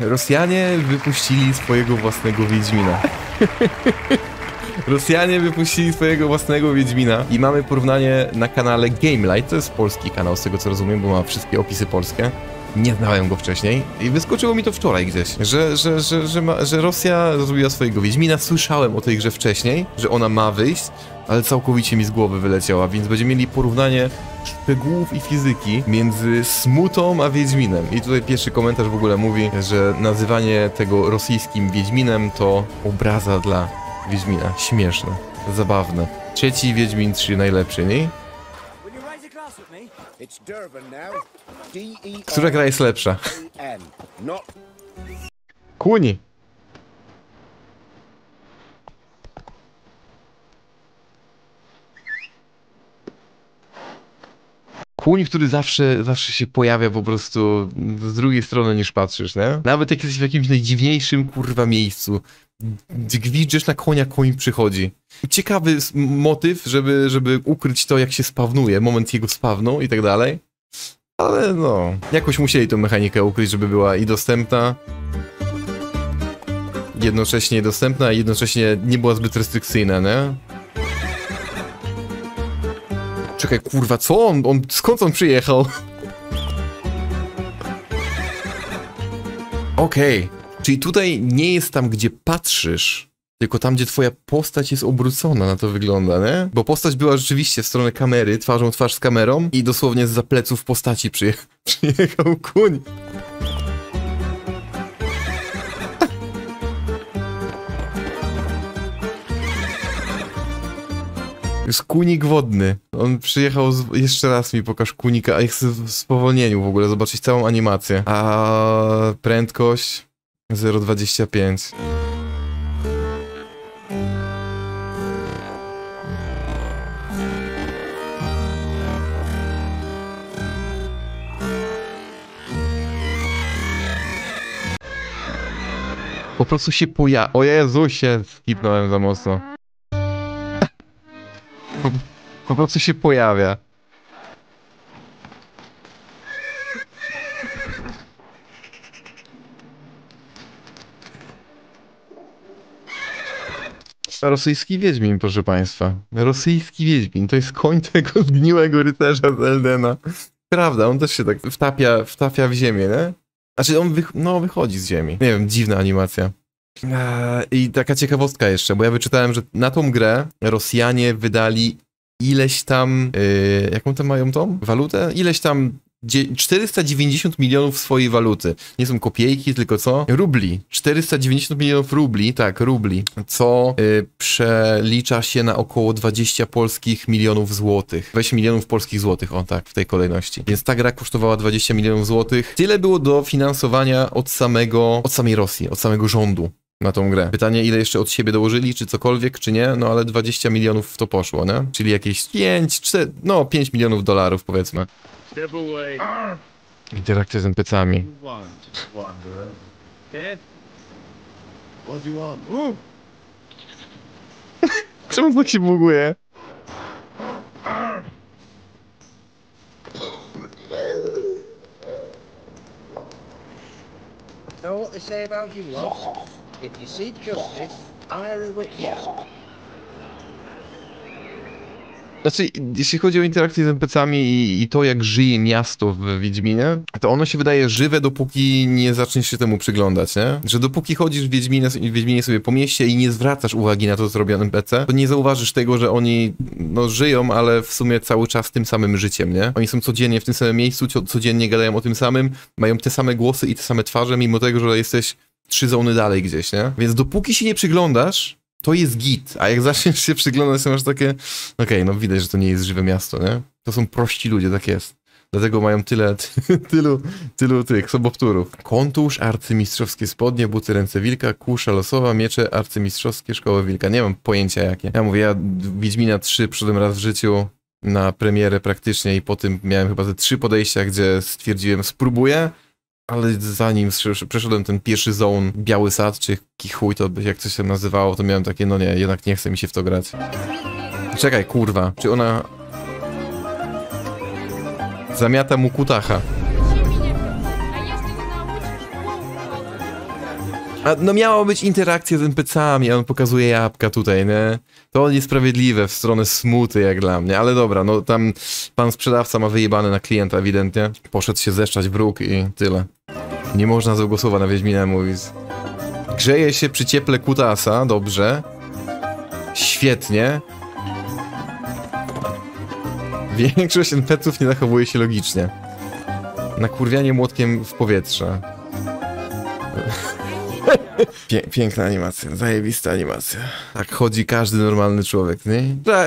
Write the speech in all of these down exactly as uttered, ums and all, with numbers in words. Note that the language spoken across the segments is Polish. Rosjanie wypuścili swojego własnego Wiedźmina. Rosjanie wypuścili swojego własnego Wiedźmina i mamy porównanie na kanale Gamelight, to jest polski kanał z tego co rozumiem, bo ma wszystkie opisy polskie. Nie znałem go wcześniej i wyskoczyło mi to wczoraj gdzieś, że, że, że, że, ma, że Rosja zrobiła swojego Wiedźmina. Słyszałem o tej grze wcześniej, że ona ma wyjść, ale całkowicie mi z głowy wyleciała, więc będziemy mieli porównanie szczegółów i fizyki między Smutą a Wiedźminem. I tutaj pierwszy komentarz w ogóle mówi, że nazywanie tego rosyjskim Wiedźminem to obraza dla Wiedźmina. Śmieszne, zabawne. Trzeci Wiedźmin, trzy najlepszy, nie? Która gra jest lepsza? Kuni. Kuń, który zawsze, zawsze się pojawia po prostu z drugiej strony niż patrzysz, nie? Nawet jak jesteś w jakimś najdziwniejszym, kurwa, miejscu, gdzie gwizdziesz na konia, koń przychodzi. Ciekawy motyw, żeby, żeby ukryć to, jak się spawnuje, moment jego spawnu i tak dalej. Ale no, jakoś musieli tą mechanikę ukryć, żeby była i dostępna, jednocześnie dostępna i jednocześnie nie była zbyt restrykcyjna, nie? Czekaj, kurwa, co on? on skąd on przyjechał? Okej, okay. Czyli tutaj nie jest tam, gdzie patrzysz, tylko tam, gdzie twoja postać jest obrócona, na to wygląda, nie? Bo postać była rzeczywiście w stronę kamery, twarzą twarz z kamerą i dosłownie zza pleców postaci przyje przyjechał kuń. Jest kunik wodny. On przyjechał, z... jeszcze raz mi pokaż kunika, a ja chcę w spowolnieniu w ogóle zobaczyć całą animację. A prędkość zero przecinek dwadzieścia pięć. Po prostu się poja... O Jezusie, skipnąłem za mocno. Po, po prostu się pojawia. Rosyjski Wiedźmin, proszę państwa. Rosyjski Wiedźmin, to jest koń tego zgniłego rycerza z Eldena. Prawda, on też się tak wtapia, wtapia w ziemię, nie? Znaczy on wych no, wychodzi z ziemi. Nie wiem, dziwna animacja. I taka ciekawostka jeszcze, bo ja wyczytałem, że na tą grę Rosjanie wydali ileś tam, yy, jaką tam mają tą walutę? Ileś tam czterysta dziewięćdziesiąt milionów swojej waluty. Nie są kopiejki, tylko co? Rubli. czterysta dziewięćdziesiąt milionów rubli, tak, rubli, co yy, przelicza się na około dwadzieścia polskich milionów złotych. dwadzieścia milionów polskich złotych, o tak, w tej kolejności. Więc ta gra kosztowała dwadzieścia milionów złotych. Tyle było do finansowania od samego, od samej Rosji, od samego rządu na tą grę. Pytanie, ile jeszcze od siebie dołożyli, czy cokolwiek, czy nie, no ale dwadzieścia milionów w to poszło, nie? Czyli jakieś pięć, cztery, no pięć milionów dolarów powiedzmy. Interakcja z en pi si ami. Czemu tak się buguje? Znaczy, jeśli chodzi o interakcję z en pi si ami i, i to, jak żyje miasto w Wiedźminie, to ono się wydaje żywe, dopóki nie zaczniesz się temu przyglądać, nie? Że dopóki chodzisz w Wiedźminie, w Wiedźminie sobie po mieście i nie zwracasz uwagi na to, co robią en pi si, to nie zauważysz tego, że oni, no, żyją, ale w sumie cały czas tym samym życiem, nie? Oni są codziennie w tym samym miejscu, codziennie gadają o tym samym, mają te same głosy i te same twarze, mimo tego, że jesteś trzy zony dalej gdzieś, nie? Więc dopóki się nie przyglądasz, to jest git, a jak zaczniesz się przyglądać, to masz takie... Okej, okay, no widać, że to nie jest żywe miasto, nie? To są prości ludzie, tak jest. Dlatego mają tyle, ty, tylu, tylu tych sobowtórów. Kontusz, arcymistrzowskie spodnie, buty ręce wilka, kusza losowa, miecze arcymistrzowskie, szkoły wilka. Nie mam pojęcia jakie. Ja mówię, ja Wiedźmina trzy przyszedłem raz w życiu na premierę praktycznie i po tym miałem chyba te trzy podejścia, gdzie stwierdziłem, spróbuję. Ale zanim przeszedłem ten pierwszy zone, Biały Sad, czy chuj to jak coś się nazywało, to miałem takie, no nie, jednak nie chce mi się w to grać. Czekaj, kurwa, czy ona... Zamiata mu kutacha. A no miało być interakcja z en pi si ami, a on pokazuje jabłka tutaj, nie? To niesprawiedliwe w stronę Smuty jak dla mnie, ale dobra, no tam pan sprzedawca ma wyjebane na klienta ewidentnie. Poszedł się zeszczać w róg i tyle. Nie można złego słowa na Wiedźmina mówić. Grzeje się przy cieple kutasa, dobrze. Świetnie. Większość en pi si ów nie zachowuje się logicznie. Nakurwianie młotkiem w powietrze. Piękna animacja, zajebista animacja. Tak chodzi każdy normalny człowiek, nie?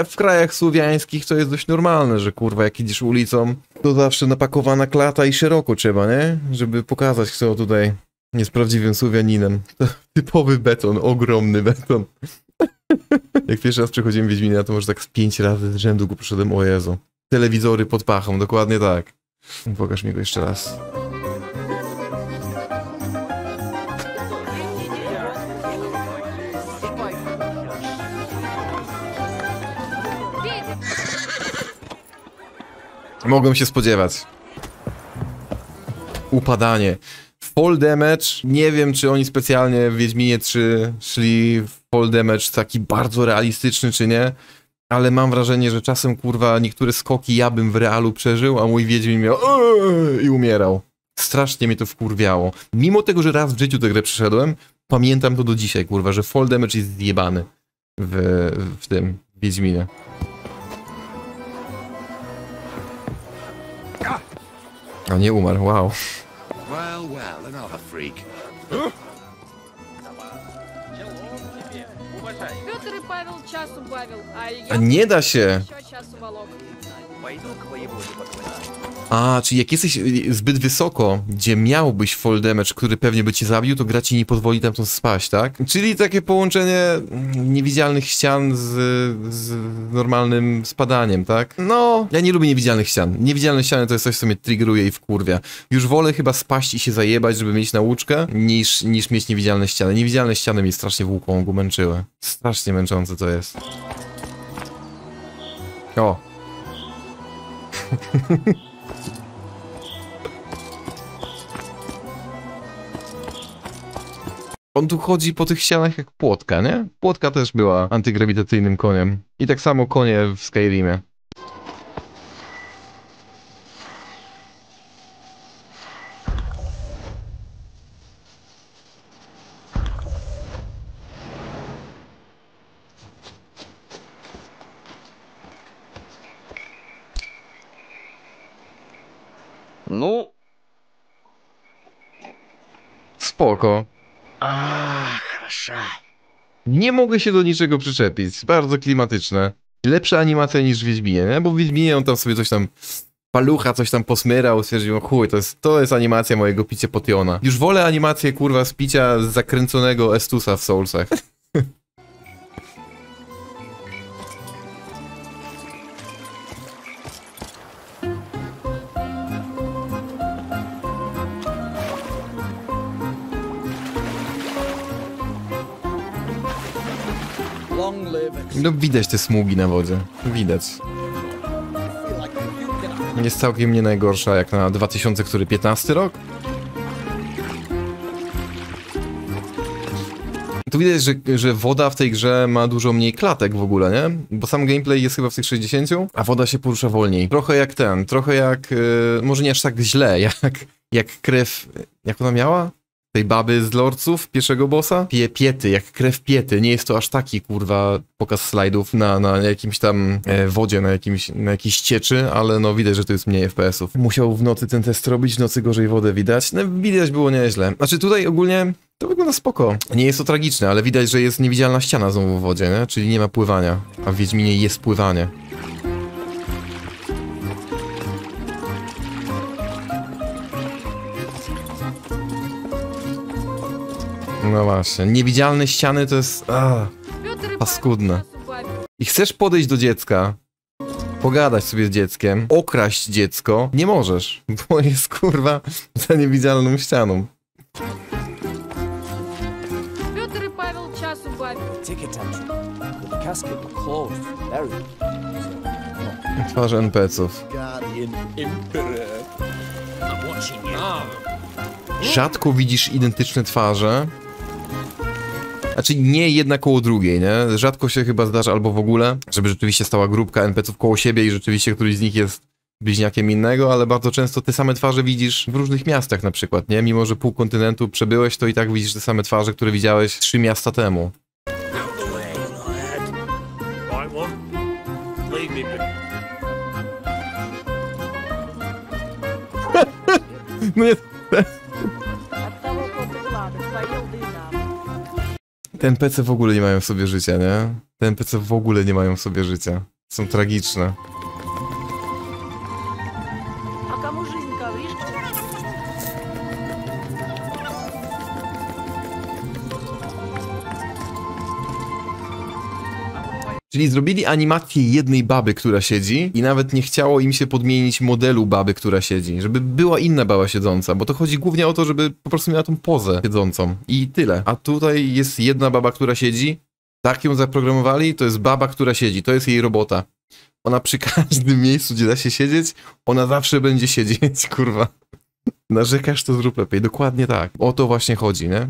W krajach słowiańskich to jest dość normalne, że kurwa jak idziesz ulicą, to zawsze napakowana klata i szeroko trzeba, nie? Żeby pokazać, kto tutaj jest prawdziwym Słowianinem. To typowy beton, ogromny beton. Jak pierwszy raz przechodziłem Wiedźmina, to może tak z pięć razy z rzędu go przeszedłem, o Jezu. Telewizory pod pachą, dokładnie tak. Pokaż mi go jeszcze raz. Mogłem się spodziewać. Upadanie. Fall damage. Nie wiem, czy oni specjalnie w Wiedźminie trzy szli w fall damage taki bardzo realistyczny, czy nie. Ale mam wrażenie, że czasem, kurwa, niektóre skoki ja bym w realu przeżył, a mój Wiedźmin miał eee! i umierał. Strasznie mnie to wkurwiało. Mimo tego, że raz w życiu tę grę przeszedłem, pamiętam to do dzisiaj, kurwa, że fall damage jest zjebany w, w tym Wiedźminie. A nie umarł, wow. Well, well, another freak. A nie da się. A, czyli jak jesteś zbyt wysoko, gdzie miałbyś fall damage, który pewnie by cię zabił, to gra ci nie pozwoli tam spaść, tak? Czyli takie połączenie niewidzialnych ścian z, z normalnym spadaniem, tak? No, ja nie lubię niewidzialnych ścian. Niewidzialne ściany to jest coś, co mnie triggeruje i wkurwia. Już wolę chyba spaść i się zajebać, żeby mieć nauczkę, niż, niż mieć niewidzialne ściany. Niewidzialne ściany mnie strasznie w łuku męczyły. Strasznie męczące to jest. O! On tu chodzi po tych ścianach jak płotka, nie? Płotka też była antygrawitacyjnym koniem. I tak samo konie w Skyrimie. No. Spoko. Ach, nie mogę się do niczego przyczepić. Bardzo klimatyczne. Lepsza animacja niż w Wiedźminie, nie? Bo w Wiedźminie on tam sobie coś tam... Palucha coś tam posmyrał, stwierdziłem, chuj, to jest, to jest animacja mojego picia potiona. Już wolę animację, kurwa, z picia zakręconego Estusa w Soulsach. No widać te smugi na wodzie, widać. Jest całkiem nie najgorsza jak na dwa tysiące piętnasty rok. Tu widać, że, że woda w tej grze ma dużo mniej klatek w ogóle, nie? Bo sam gameplay jest chyba w tych sześćdziesięciu, a woda się porusza wolniej. Trochę jak ten, trochę jak... Yy, może nie aż tak źle, jak, jak krew... Jak ona miała? Tej baby z lordców, pierwszego bossa? Pie, piety, jak krew piety. Nie jest to aż taki, kurwa, pokaz slajdów na, na jakimś tam e, wodzie, na jakimś, na jakiejś cieczy, ale no widać, że to jest mniej F P S ów. Musiał w nocy ten test robić, w nocy gorzej wodę widać. No widać było nieźle. Znaczy tutaj ogólnie to wygląda spoko. Nie jest to tragiczne, ale widać, że jest niewidzialna ściana znowu w wodzie, nie? Czyli nie ma pływania. A w Wiedźminie jest pływanie. No właśnie, niewidzialne ściany to jest a, paskudne. I chcesz podejść do dziecka, pogadać sobie z dzieckiem, okraść dziecko, nie możesz, bo jest kurwa za niewidzialną ścianą. Twarze en pi si ów. Rzadko widzisz identyczne twarze. Znaczy nie jedna koło drugiej, nie? Rzadko się chyba zdarza, albo w ogóle, żeby rzeczywiście stała grupka en pe ców koło siebie i rzeczywiście któryś z nich jest bliźniakiem innego, ale bardzo często te same twarze widzisz w różnych miastach na przykład, nie? Mimo że pół kontynentu przebyłeś, to i tak widzisz te same twarze, które widziałeś trzy miasta temu. No nie... Te en pe ce w ogóle nie mają w sobie życia, nie? Te en pe ce w ogóle nie mają w sobie życia. Są tragiczne. Czyli zrobili animację jednej baby, która siedzi i nawet nie chciało im się podmienić modelu baby, która siedzi, żeby była inna baba siedząca, bo to chodzi głównie o to, żeby po prostu miała tą pozę siedzącą i tyle. A tutaj jest jedna baba, która siedzi, tak ją zaprogramowali, to jest baba, która siedzi, to jest jej robota. Ona przy każdym miejscu, gdzie da się siedzieć, ona zawsze będzie siedzieć, kurwa. Narzekasz, to zrób lepiej, dokładnie tak. O to właśnie chodzi, nie?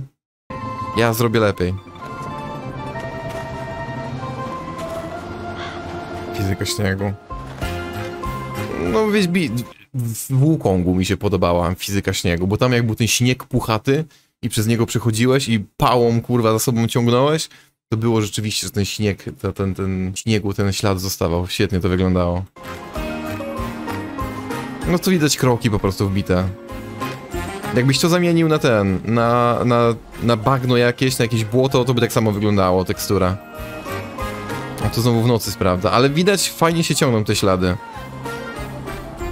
Ja zrobię lepiej. Fizyka śniegu. No wiesz, w Wukongu mi się podobała fizyka śniegu, bo tam jak był ten śnieg puchaty i przez niego przechodziłeś i pałą kurwa za sobą ciągnąłeś, to było rzeczywiście, że ten śnieg, ta, ten, ten śniegu, ten ślad zostawał. Świetnie to wyglądało. No to widać kroki po prostu wbite. Jakbyś to zamienił na ten, na, na, na bagno jakieś, na jakieś błoto, to by tak samo wyglądało tekstura. A to znowu w nocy sprawdza, ale widać, fajnie się ciągną te ślady.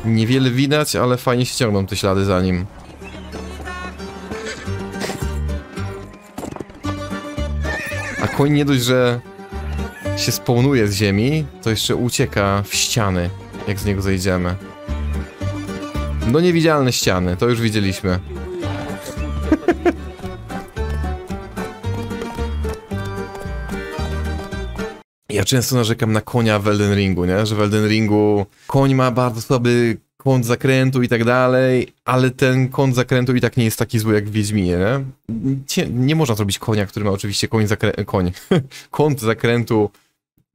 Niewiele widać, ale fajnie się ciągną te ślady za nim. A koń nie dość, że się spawnuje z ziemi, to jeszcze ucieka w ściany, jak z niego zejdziemy. No niewidzialne ściany, to już widzieliśmy. Ja często narzekam na konia w Elden Ringu, nie? Że w Elden Ringu koń ma bardzo słaby kąt zakrętu i tak dalej, ale ten kąt zakrętu i tak nie jest taki zły jak w Wiedźminie, nie? Nie, nie można zrobić konia, który ma oczywiście koń zakrę- koń. kąt zakrętu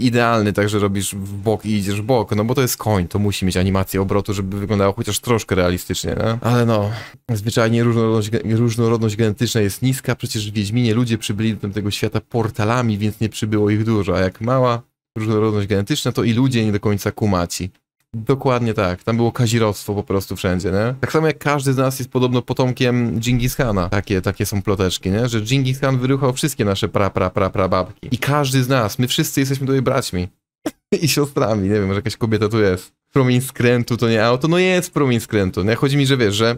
idealny, tak że robisz w bok i idziesz w bok, no bo to jest koń, to musi mieć animację obrotu, żeby wyglądało chociaż troszkę realistycznie, nie? Ale no, zwyczajnie różnorodność, różnorodność genetyczna jest niska, przecież w Wiedźminie ludzie przybyli do tego świata portalami, więc nie przybyło ich dużo, a jak mała różnorodność genetyczna, to i ludzie nie do końca kumaci. Dokładnie tak, tam było kazirostwo po prostu wszędzie, nie? Tak samo jak każdy z nas jest podobno potomkiem Dżingis Khana. Takie, takie są ploteczki, nie? Że Dżingis Khan wyruchał wszystkie nasze pra, pra, pra, pra babki. I każdy z nas, my wszyscy jesteśmy tutaj braćmi i siostrami, nie wiem, może jakaś kobieta tu jest. Promień skrętu to nie auto, no jest promień skrętu, nie? Chodzi mi, że wiesz, że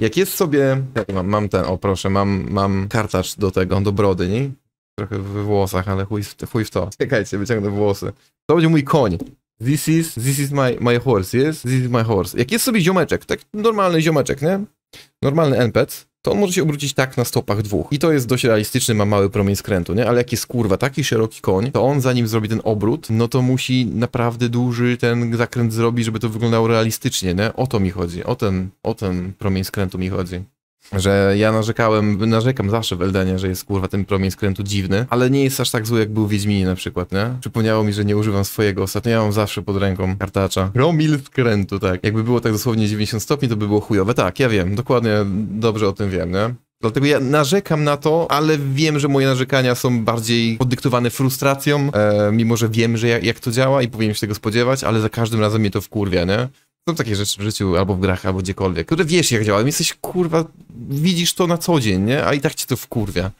jak jest sobie... Mam, mam ten, o proszę, mam, mam kartacz do tego, do brody, nie? Trochę w włosach, ale chuj, chuj w to. Czekajcie, wyciągnę włosy. To będzie mój koń. This is, this is my, my horse, yes? This is my horse. Jak jest sobie ziomeczek, tak normalny ziomeczek, nie? Normalny en pe ce, to on może się obrócić tak na stopach dwóch. I to jest dość realistyczny, ma mały promień skrętu, nie? Ale jak jest kurwa taki szeroki koń, to on zanim zrobi ten obrót, no to musi naprawdę duży ten zakręt zrobić, żeby to wyglądało realistycznie, nie? O to mi chodzi, o ten, o ten promień skrętu mi chodzi. Że ja narzekałem, narzekam zawsze w Eldenie, że jest kurwa ten promień skrętu dziwny, ale nie jest aż tak zły jak był w Wiedźminie na przykład, nie? Przypomniało mi, że nie używam swojego ostatnio, ja mam zawsze pod ręką kartacza. Promil skrętu, tak. Jakby było tak dosłownie dziewięćdziesiąt stopni, to by było chujowe. Tak, ja wiem, dokładnie dobrze o tym wiem, nie? Dlatego ja narzekam na to, ale wiem, że moje narzekania są bardziej podyktowane frustracją, e, mimo że wiem, że jak, jak to działa i powinienem się tego spodziewać, ale za każdym razem mnie to wkurwia, nie? Są takie rzeczy w życiu, albo w grach, albo gdziekolwiek, które wiesz jak działa, jesteś kurwa, widzisz to na co dzień, nie? A i tak cię to wkurwia.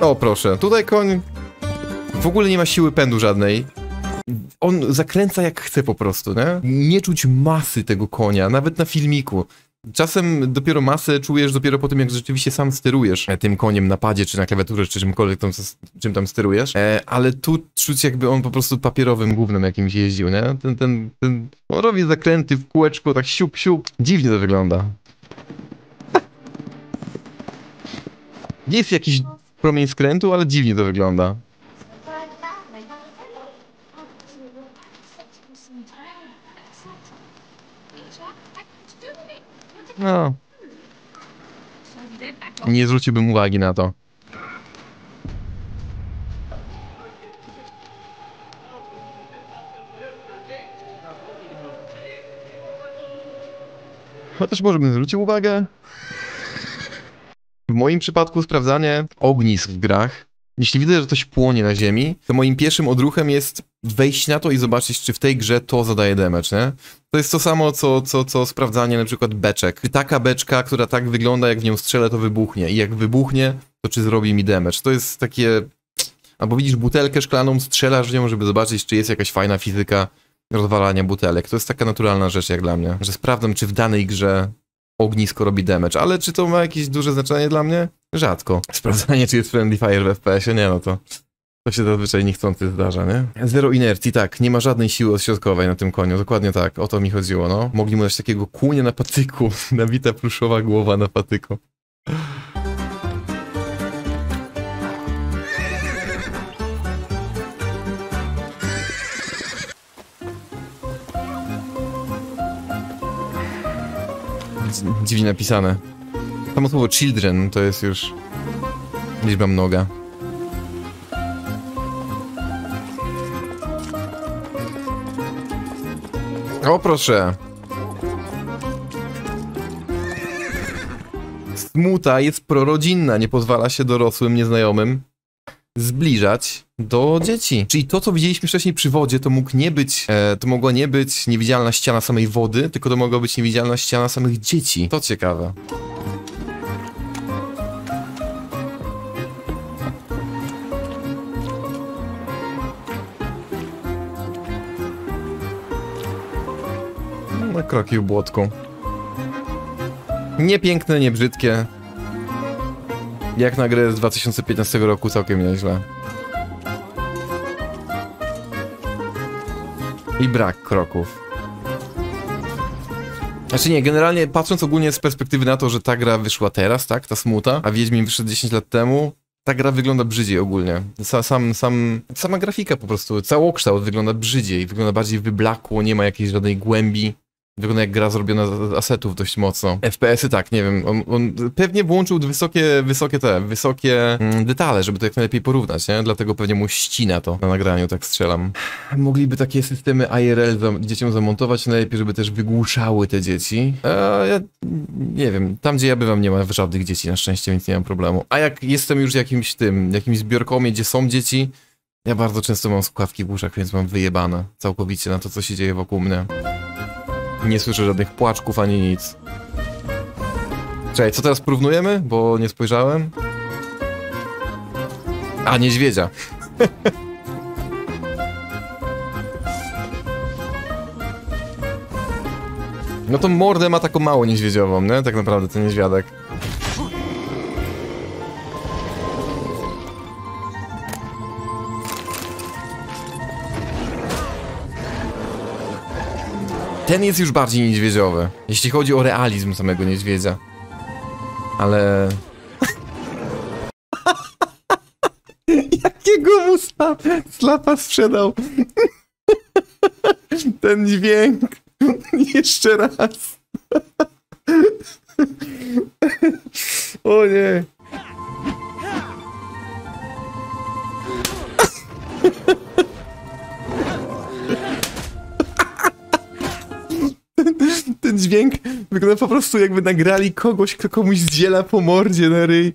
O proszę, tutaj koń w ogóle nie ma siły pędu żadnej. On zakręca jak chce po prostu, nie? Nie czuć masy tego konia, nawet na filmiku. Czasem dopiero masę czujesz dopiero po tym, jak rzeczywiście sam sterujesz tym koniem na padzie, czy na klawiaturze, czy czymkolwiek tam, czym tam sterujesz, e, ale tu czuć jakby on po prostu papierowym gównem jakimś jeździł, nie? Ten, ten, ten... On robi zakręty w kółeczku, tak siup, siup. Dziwnie to wygląda. Jest jakiś promień skrętu, ale dziwnie to wygląda. No. Nie zwróciłbym uwagi na to. Chociaż może bym zwrócił uwagę. W moim przypadku sprawdzanie ognisk w grach. Jeśli widzę, że coś płonie na ziemi, to moim pierwszym odruchem jest wejść na to i zobaczyć, czy w tej grze to zadaje damage, nie? To jest to samo, co, co, co sprawdzanie na przykład beczek. Czy taka beczka, która tak wygląda, jak w nią strzelę, to wybuchnie. I jak wybuchnie, to czy zrobi mi damage. To jest takie... Albo widzisz butelkę szklaną, strzelasz w nią, żeby zobaczyć, czy jest jakaś fajna fizyka rozwalania butelek. To jest taka naturalna rzecz jak dla mnie, że sprawdzam, czy w danej grze ognisko robi damage, ale czy to ma jakieś duże znaczenie dla mnie? Rzadko. Sprawdzanie, czy jest friendly fire w F P S-ie, nie no to... To się zazwyczaj niechcący zdarza, nie? Zero inercji, tak, nie ma żadnej siły odśrodkowej na tym koniu, dokładnie tak, o to mi chodziło, no. Mogli mu dać takiego kunia na patyku, nabita pluszowa głowa na patyku. Dziwnie napisane. Samo słowo children to jest już liczba mnoga. O proszę! Smuta jest prorodzinna, nie pozwala się dorosłym nieznajomym zbliżać do dzieci. Czyli to, co widzieliśmy wcześniej przy wodzie, to mógł nie być, e, to mogła nie być niewidzialna ściana samej wody, tylko to mogła być niewidzialna ściana samych dzieci. To ciekawe. Na kroki w błotku. Nie piękne, nie brzydkie. Jak na grę z dwa tysiące piętnastego roku całkiem nieźle. I brak kroków. Znaczy nie, generalnie patrząc ogólnie z perspektywy na to, że ta gra wyszła teraz, tak? Ta Smuta, a Wiedźmin wyszedł dziesięć lat temu. Ta gra wygląda brzydziej ogólnie. Sa, sam, sam, sama grafika po prostu, całokształt wygląda brzydziej. Wygląda bardziej wyblakło, nie ma jakiejś żadnej głębi. Wygląda jak gra zrobiona z asetów dość mocno. F P S-y tak, nie wiem, on, on pewnie włączył wysokie, wysokie te, wysokie mm, detale, żeby to jak najlepiej porównać, nie? Dlatego pewnie mu ścina to na nagraniu, tak strzelam. Mogliby takie systemy I R L za, dzieciom zamontować, najlepiej, żeby też wygłuszały te dzieci. Eee, ja nie wiem, tam gdzie ja bywam nie ma żadnych dzieci na szczęście, więc nie mam problemu. A jak jestem już jakimś tym, jakimś zbiorkomie, gdzie są dzieci, ja bardzo często mam słuchawki w uszach, więc mam wyjebane całkowicie na to, co się dzieje wokół mnie. Nie słyszę żadnych płaczków ani nic. Czekaj, co teraz porównujemy? Bo nie spojrzałem. A, niedźwiedzia. No to mordę ma taką mało niedźwiedziową, nie? Tak naprawdę to niedźwiadek. Ten jest już bardziej niedźwiedziowy, jeśli chodzi o realizm samego niedźwiedzia. Ale... Jakiego mu slap, slapa sprzedał? Ten dźwięk. Jeszcze raz. O nie. Ten dźwięk wygląda po prostu jakby nagrali kogoś, kto komuś zdziela po mordzie na ryj.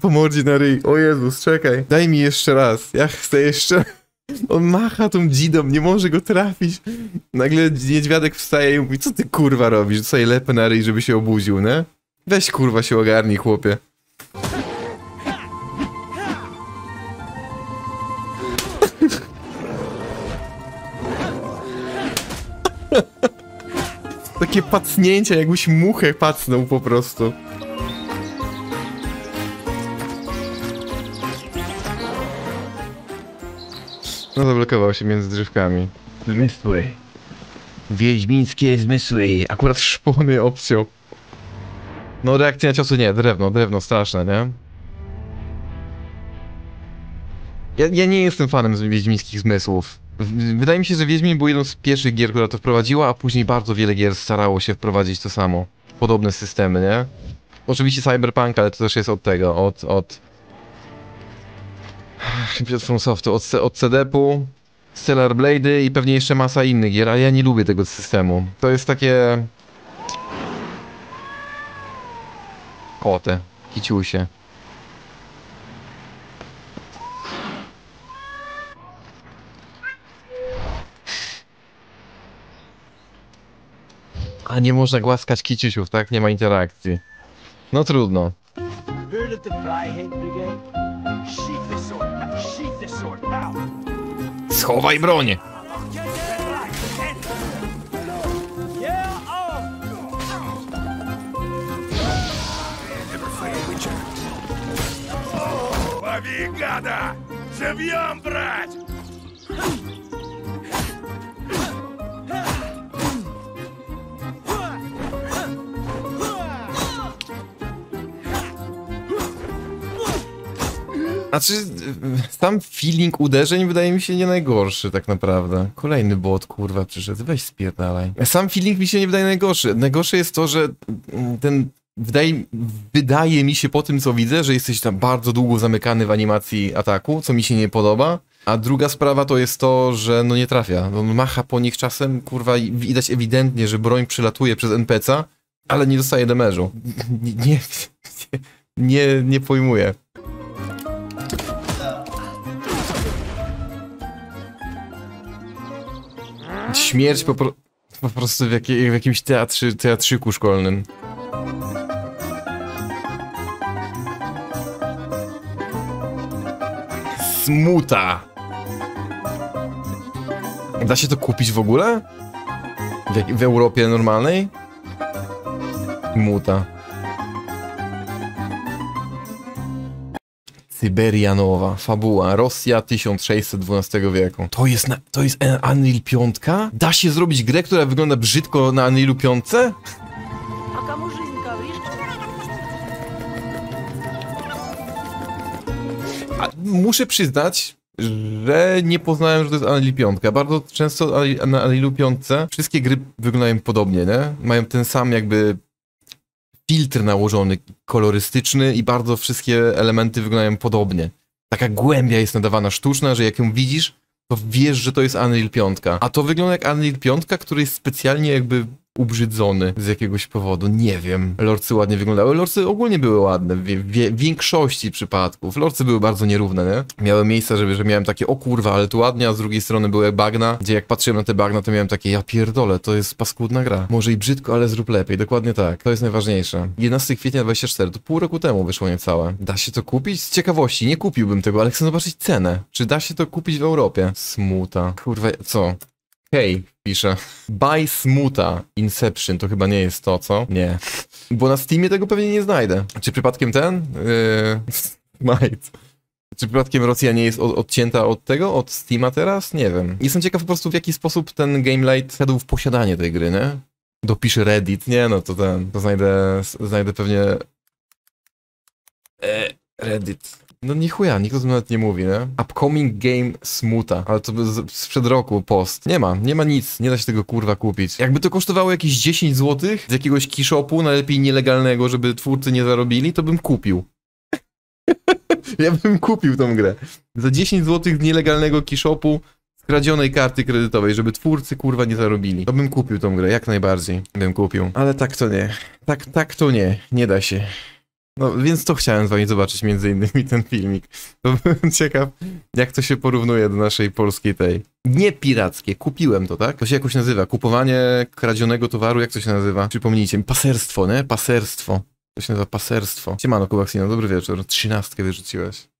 Po mordzie na ryj. O Jezus, czekaj. Daj mi jeszcze raz. Ja chcę jeszcze... On macha tą dzidą, nie może go trafić. Nagle niedźwiadek wstaje i mówi, co ty kurwa robisz? Dostaje lepę na ryj, żeby się obudził, ne? Weź kurwa się ogarnij, chłopie. Takie pacnięcia, jakbyś muchę pacnął po prostu. No zablokował się między drzewkami. Zmysły. Wiedźmińskie zmysły. Akurat szpony obciął. No reakcja na ciosu nie, drewno, drewno straszne, nie? Ja, ja nie jestem fanem wiedźmińskich zmysłów. Wydaje mi się, że Wiedźmin był jedną z pierwszych gier, która to wprowadziła, a później bardzo wiele gier starało się wprowadzić to samo. Podobne systemy, nie? Oczywiście Cyberpunk, ale to też jest od tego, od... od... Od FromSoftu, od, od C D P-u, Stellar Blade i pewnie jeszcze masa innych gier, ale ja nie lubię tego systemu. To jest takie... Kote, kiciusie. A nie można głaskać kiciusiów, tak? Nie ma interakcji. No trudno. Schowaj broń! Ławi gada! Żywiołem brać! Znaczy, sam feeling uderzeń wydaje mi się nie najgorszy tak naprawdę. Kolejny bot, kurwa, przyszedł, weź spierdalaj. Sam feeling mi się nie wydaje najgorszy. Najgorsze jest to, że ten... Wydaje, wydaje mi się po tym, co widzę, że jesteś tam bardzo długo zamykany w animacji ataku, co mi się nie podoba. A druga sprawa to jest to, że no nie trafia. On macha po nich czasem, kurwa, i widać ewidentnie, że broń przylatuje przez N P C a, ale nie dostaje damage'u. Nie, nie, nie, nie pojmuję. Śmierć po, pro, po prostu w, jakiej, w jakimś teatrzy, teatrzyku szkolnym. Smuta! Da się to kupić w ogóle? W, w Europie normalnej? Smuta. Syberianowa. Fabuła. Rosja tysiąc sześćset dwunastego wieku. To jest, na, to jest Unreal pięć? Da się zrobić grę, która wygląda brzydko na Unrealu pięć? Muszę przyznać, że nie poznałem, że to jest Unreal pięć. Bardzo często na Unrealu pięć wszystkie gry wyglądają podobnie, nie? Mają ten sam jakby filtr nałożony, kolorystyczny i bardzo wszystkie elementy wyglądają podobnie. Taka głębia jest nadawana sztuczna, że jak ją widzisz, to wiesz, że to jest Unreal pięć. A to wygląda jak Unreal pięć, który jest specjalnie jakby ubrzydzony z jakiegoś powodu, nie wiem. Lordsy ładnie wyglądały, lordsy ogólnie były ładne, w, w, w większości przypadków. Lordsy były bardzo nierówne, nie? Miałem miejsca, żeby, że miałem takie, o kurwa, ale tu ładnie, a z drugiej strony były bagna, gdzie jak patrzyłem na te bagna, to miałem takie, ja pierdolę, to jest paskudna gra. Może i brzydko, ale zrób lepiej, dokładnie tak. To jest najważniejsze. jedenastego kwietnia dwudziestego czwartego, to pół roku temu wyszło niecałe. Da się to kupić? Z ciekawości, nie kupiłbym tego, ale chcę zobaczyć cenę. Czy da się to kupić w Europie? Smuta. Kurwa, co? Hej, pisze. Buy Smuta Inception, to chyba nie jest to, co? Nie. Bo na Steamie tego pewnie nie znajdę. Czy przypadkiem ten? Yy... Czy przypadkiem Rosja nie jest od, odcięta od tego? Od Steama teraz? Nie wiem. Jestem ciekaw po prostu, w jaki sposób ten Gamelight wszedł w posiadanie tej gry, nie? Dopisze Reddit, nie? No to ten, to znajdę, znajdę pewnie... E, Reddit. No nie chuja, nikt o tym nawet nie mówi, nie? Upcoming game Smuta, ale to sprzed roku post. Nie ma, nie ma nic, nie da się tego kurwa kupić. Jakby to kosztowało jakieś dziesięć złotych z jakiegoś kishopu, najlepiej nielegalnego, żeby twórcy nie zarobili, to bym kupił. Ja bym kupił tą grę. Za dziesięć złotych z nielegalnego kishopu, skradzionej karty kredytowej, żeby twórcy kurwa nie zarobili. To bym kupił tą grę, jak najbardziej bym kupił. Ale tak to nie, tak, tak to nie, nie da się. No, więc to chciałem z wami zobaczyć między innymi ten filmik. To byłem ciekaw, jak to się porównuje do naszej polskiej tej. Nie pirackie, kupiłem to, tak? To się jakoś nazywa. Kupowanie kradzionego towaru, jak to się nazywa? Przypomnijcie mi, paserstwo, nie? Paserstwo. To się nazywa paserstwo. Siemano, Kubaksino, dobry wieczór. Trzynastkę wyrzuciłeś.